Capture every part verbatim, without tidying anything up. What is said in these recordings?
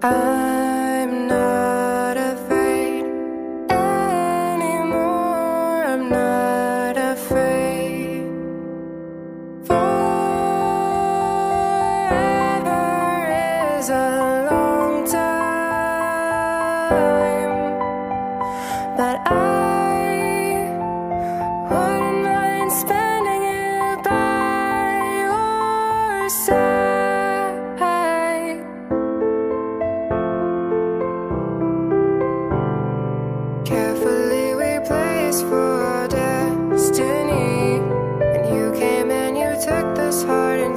I'm not afraid anymore. I'm not afraid forever is a long time, but I wouldn't mind spending it by your side.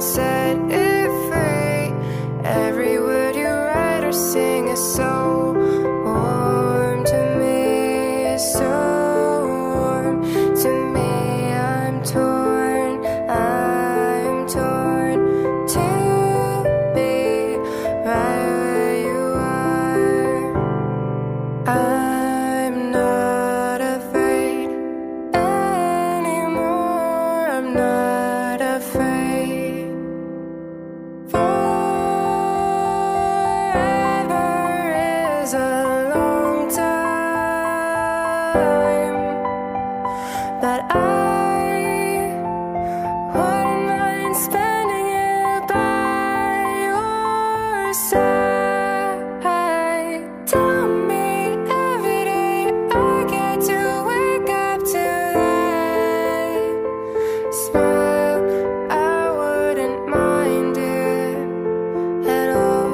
Set it free. Every word you write or sing is so warm to me. It's so warm to me. I'm torn, I'm torn to be right where you are. I'm not afraid anymore. I'm not afraid. But I wouldn't mind spending it by your side. Tell me every day I get to wake up to that smile. I wouldn't mind it at all.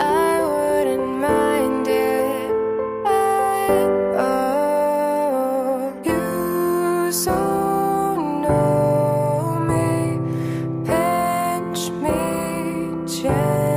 I wouldn't mind it at all. So know me, pinch me, just